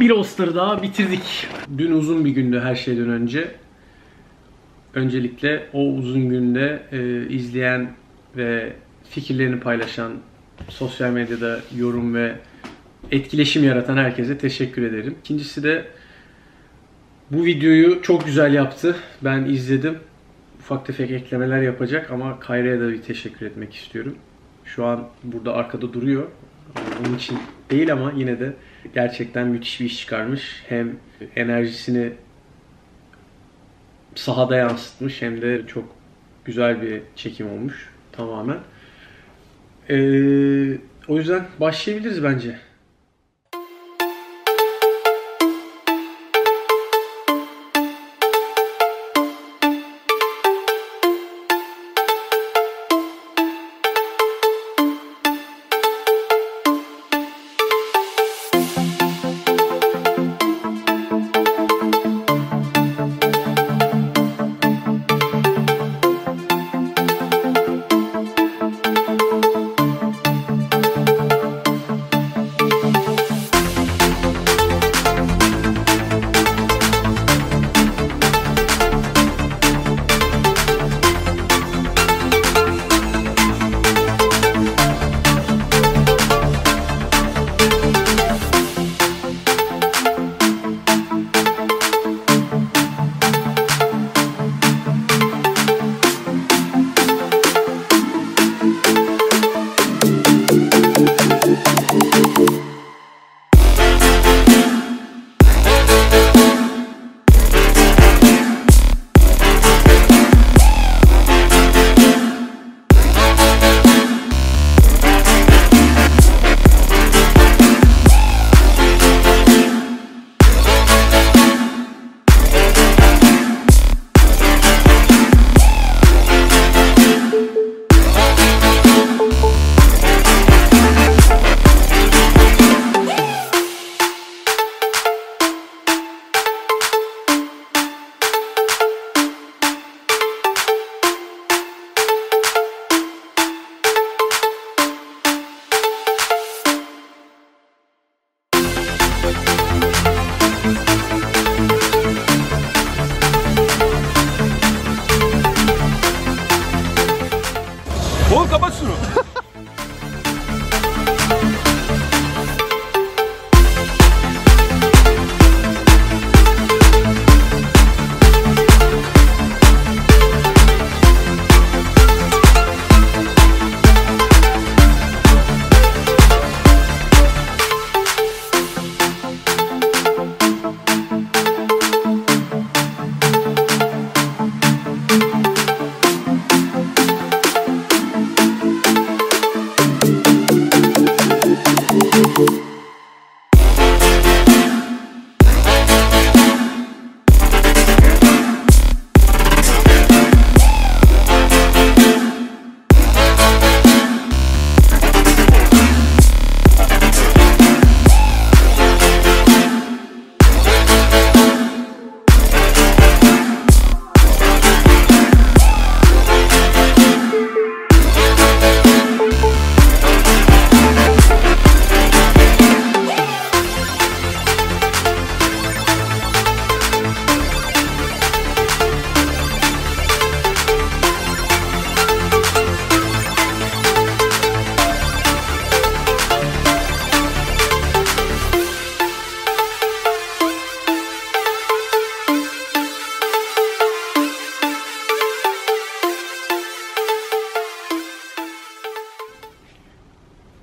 Bir Oster'ı daha bitirdik. Dün uzun bir gündü her şeyden önce. Öncelikle o uzun günde izleyen ve fikirlerini paylaşan, sosyal medyada yorum ve etkileşim yaratan herkese teşekkür ederim. İkincisi de bu videoyu çok güzel yaptı. Ben izledim. Ufak tefek eklemeler yapacak ama Kayra'ya da bir teşekkür etmek istiyorum. Şu an burada arkada duruyor. Onun için değil ama yine de gerçekten müthiş bir iş çıkarmış. Hem enerjisini sahada yansıtmış hem de çok güzel bir çekim olmuş tamamen. O yüzden başlayabiliriz bence.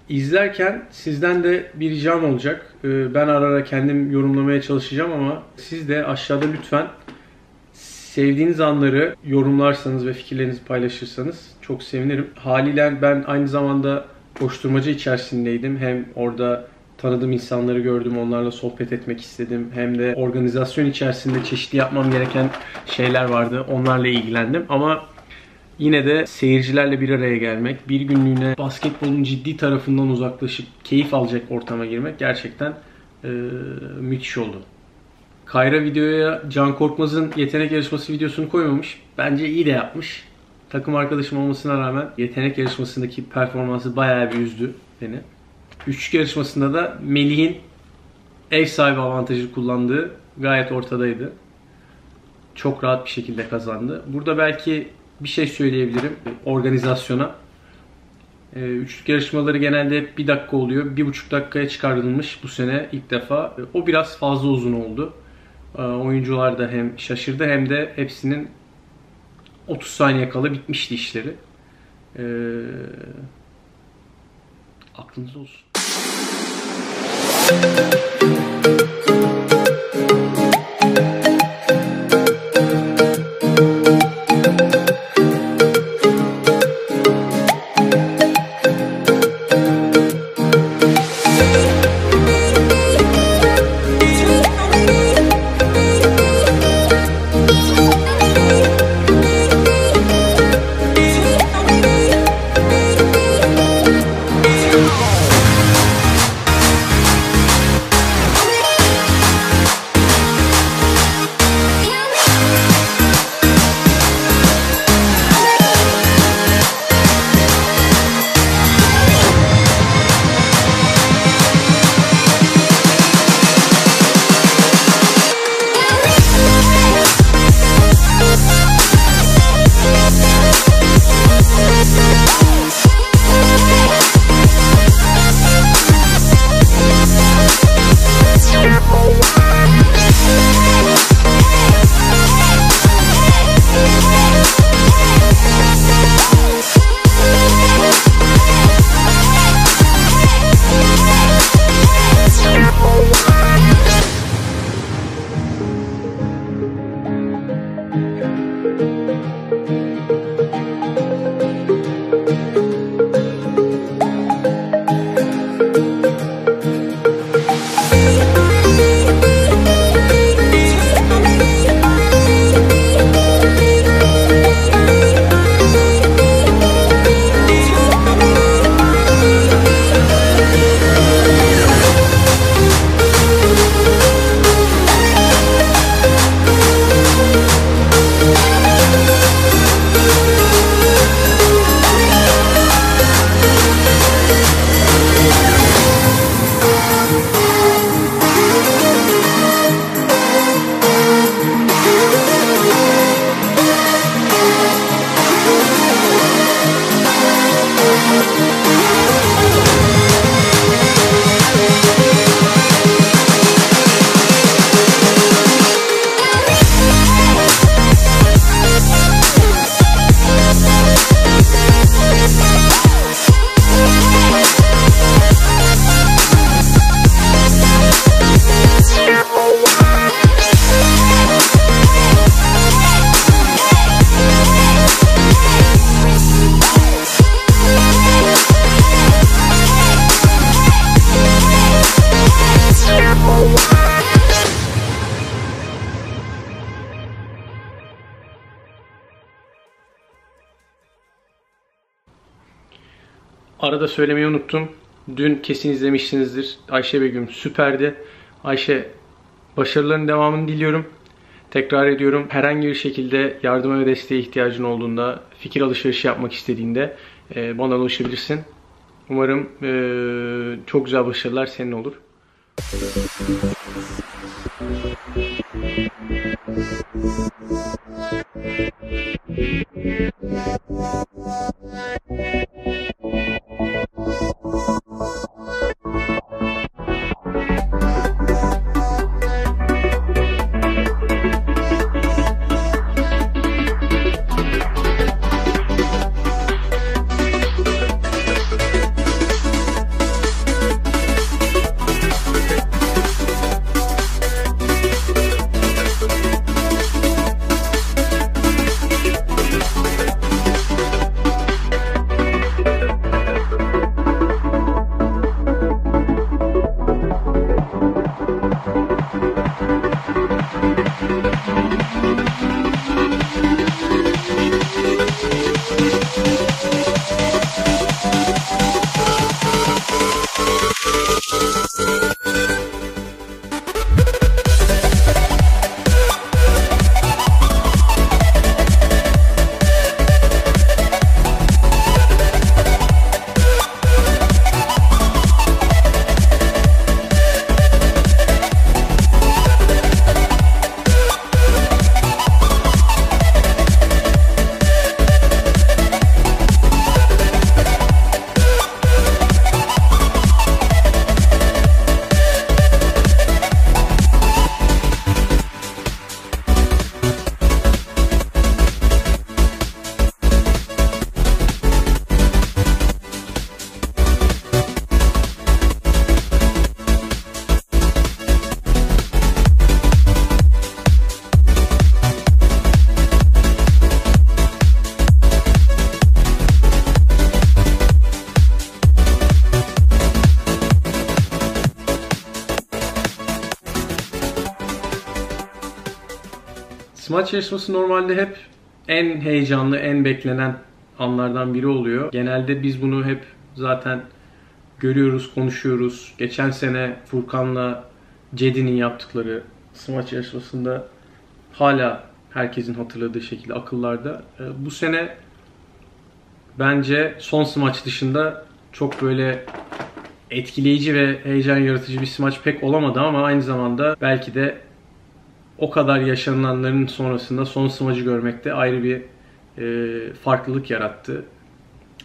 İzlerken sizden de bir ricam olacak. Ben ara ara kendim yorumlamaya çalışacağım ama siz de aşağıda lütfen sevdiğiniz anları yorumlarsanız ve fikirlerinizi paylaşırsanız çok sevinirim. Haliyle ben aynı zamanda koşturmaca içerisindeydim. Hem orada tanıdığım insanları gördüm, onlarla sohbet etmek istedim. Hem de organizasyon içerisinde çeşitli yapmam gereken şeyler vardı. Onlarla ilgilendim ama yine de seyircilerle bir araya gelmek, bir günlüğüne basketbolun ciddi tarafından uzaklaşıp keyif alacak ortama girmek gerçekten müthiş oldu. Kayra videoya Can Korkmaz'ın yetenek yarışması videosunu koymamış. Bence iyi de yapmış. Takım arkadaşım olmasına rağmen yetenek yarışmasındaki performansı bayağı bir üzdü beni. Üçlük yarışmasında da Melih'in ev sahibi avantajı kullandığı gayet ortadaydı. Çok rahat bir şekilde kazandı. Burada belki bir şey söyleyebilirim organizasyona. Üçlük yarışmaları genelde hep 1 dakika oluyor. 1,5 dakikaya çıkartılmış bu sene ilk defa. O biraz fazla uzun oldu. Oyuncular da hem şaşırdı hem de hepsinin 30 saniye kala bitmişti işleri. Aklınızda olsun. Arada söylemeyi unuttum. Dün kesin izlemişsinizdir. Ayşe Begüm süperdi. Ayşe, başarılarının devamını diliyorum. Tekrar ediyorum. Herhangi bir şekilde yardıma ve desteğe ihtiyacın olduğunda, fikir alışverişi yapmak istediğinde bana ulaşabilirsin. Umarım çok güzel başarılar senin olur. Smaç yarışması normalde hep en heyecanlı, en beklenen anlardan biri oluyor. Genelde biz bunu hep zaten görüyoruz, konuşuyoruz. Geçen sene Furkan'la Cedi'nin yaptıkları smaç yarışmasında hala herkesin hatırladığı şekilde akıllarda. Bu sene bence son smaç dışında çok böyle etkileyici ve heyecan yaratıcı bir smaç pek olamadı ama aynı zamanda belki de o kadar yaşananların sonrasında son smacı görmek de ayrı bir farklılık yarattı.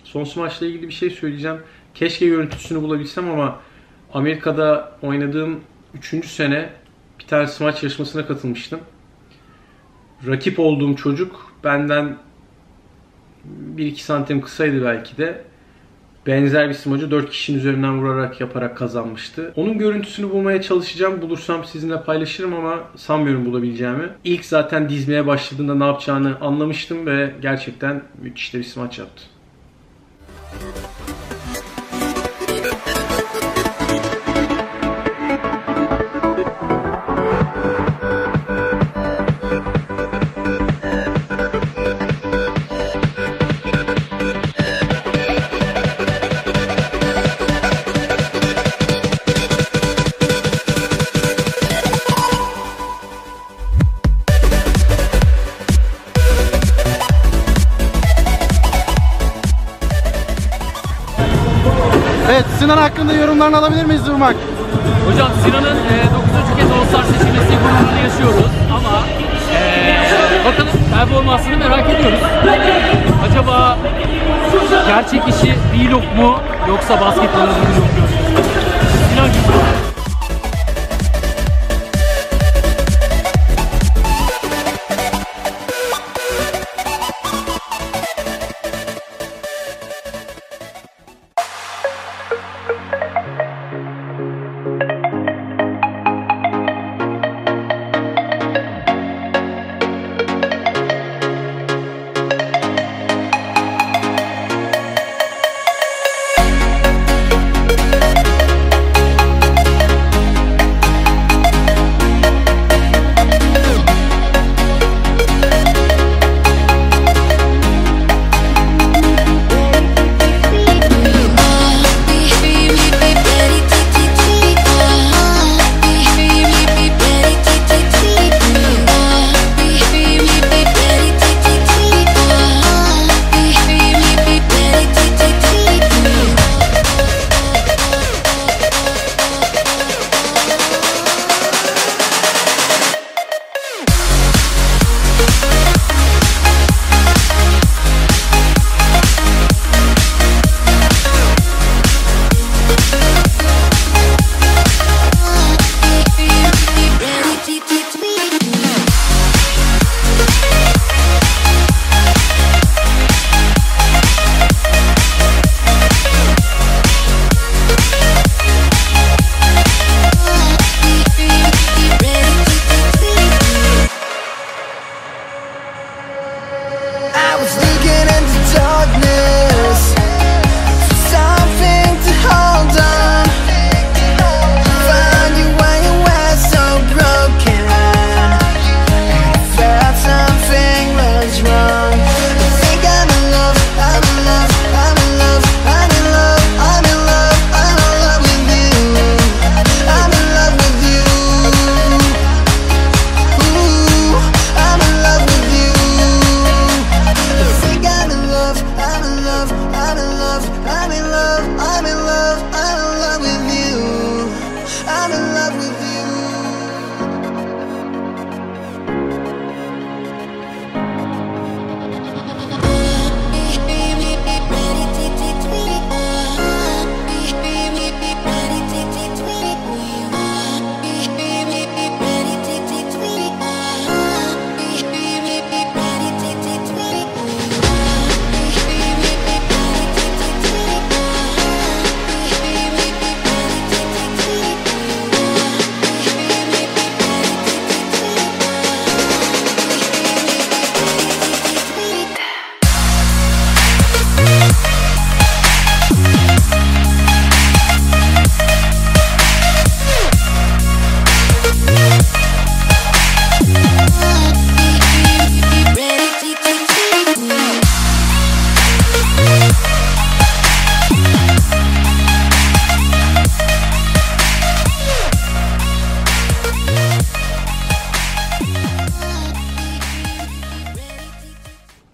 Son smaçla ilgili bir şey söyleyeceğim. Keşke görüntüsünü bulabilsem ama Amerika'da oynadığım 3. sene bir tane smaç yarışmasına katılmıştım. Rakip olduğum çocuk benden 1-2 santim kısaydı belki de. Benzer bir smacı 4 kişinin üzerinden vurarak yaparak kazanmıştı. Onun görüntüsünü bulmaya çalışacağım. Bulursam sizinle paylaşırım ama sanmıyorum bulabileceğimi. İlk zaten dizmeye başladığında ne yapacağını anlamıştım ve gerçekten müthiş bir smaç yaptı. Sinan hakkında yorumlarını alabilir miyiz Zırmak? Hocam Sinan'ın 9. kez Oster seçilmesi gururunu yaşıyoruz ama bakalım performansını merak ediyoruz. Acaba gerçek işi vlog mu yoksa basketbolun vlog mu? Sinan Güler.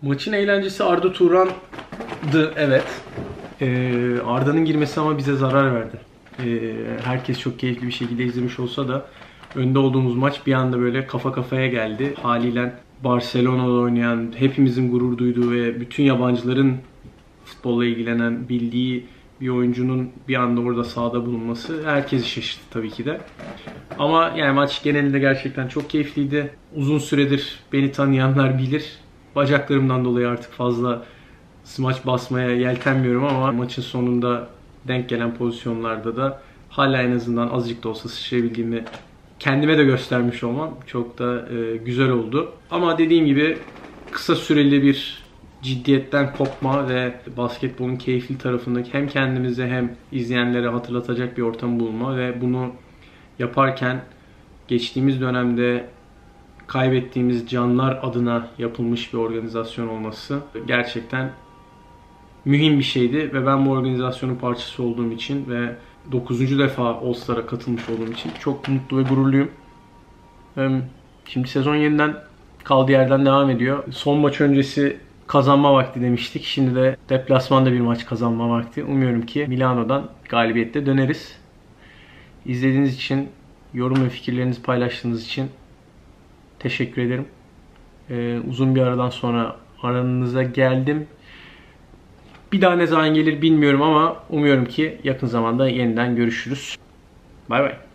Maçın eğlencesi Arda Turan'dı, evet. Arda'nın girmesi ama bize zarar verdi. Herkes çok keyifli bir şekilde izlemiş olsa da önde olduğumuz maç bir anda böyle kafa kafaya geldi. Haliyle Barcelona'da oynayan, hepimizin gurur duyduğu ve bütün yabancıların futbolla ilgilenen, bildiği bir oyuncunun bir anda orada sahada bulunması herkesi şaşırttı tabii ki de. Ama yani maç genelinde gerçekten çok keyifliydi. Uzun süredir beni tanıyanlar bilir. Bacaklarımdan dolayı artık fazla smaç basmaya yeltenmiyorum ama maçın sonunda denk gelen pozisyonlarda da hala en azından azıcık da olsa sıçrayabildiğimi kendime de göstermiş olmam çok da güzel oldu. Ama dediğim gibi kısa süreli bir ciddiyetten kopma ve basketbolun keyifli tarafındaki hem kendimize hem izleyenlere hatırlatacak bir ortam bulma ve bunu yaparken geçtiğimiz dönemde kaybettiğimiz canlar adına yapılmış bir organizasyon olması gerçekten mühim bir şeydi ve ben bu organizasyonun parçası olduğum için ve 9. defa All-Star'a katılmış olduğum için çok mutlu ve gururluyum. Şimdi sezon yeniden kaldığı yerden devam ediyor. Son maç öncesi kazanma vakti demiştik. Şimdi de deplasmanda bir maç kazanma vakti. Umuyorum ki Milano'dan galibiyette döneriz. İzlediğiniz için, yorum ve fikirlerinizi paylaştığınız için teşekkür ederim. Uzun bir aradan sonra aranıza geldim. Bir daha ne zaman gelir bilmiyorum ama umuyorum ki yakın zamanda yeniden görüşürüz. Bay bay.